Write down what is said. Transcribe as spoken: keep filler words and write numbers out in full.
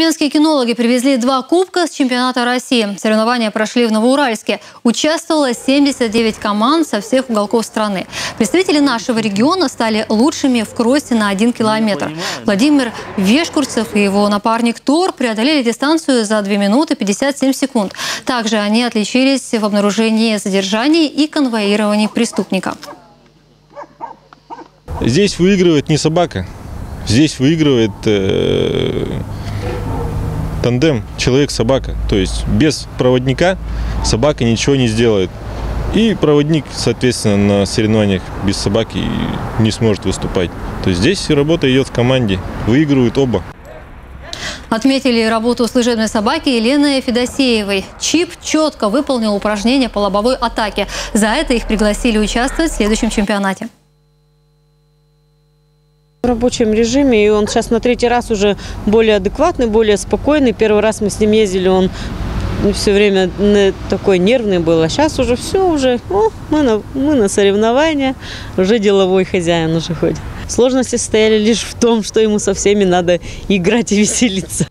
Тюменские кинологи привезли два кубка с чемпионата России. Соревнования прошли в Новоуральске. Участвовало семьдесят девять команд со всех уголков страны. Представители нашего региона стали лучшими в кроссе на один километр. Владимир Вешкурцев и его напарник Тор преодолели дистанцию за две минуты пятьдесят семь секунд. Также они отличились в обнаружении задержаний и конвоировании преступника. Здесь выигрывает не собака. Здесь выигрывает э, тандем человек-собака. То есть без проводника собака ничего не сделает. И проводник, соответственно, на соревнованиях без собаки не сможет выступать. То есть здесь работа идет в команде. Выигрывают оба. Отметили работу служебной собаки Елены Федосеевой. Чип четко выполнил упражнение по лобовой атаке. За это их пригласили участвовать в следующем чемпионате. В рабочем режиме, и он сейчас на третий раз уже более адекватный, более спокойный. Первый раз мы с ним ездили, он все время такой нервный был, а сейчас уже все, уже о, мы, на, мы на соревнования, уже деловой хозяин уже ходит. Сложности состояли лишь в том, что ему со всеми надо играть и веселиться.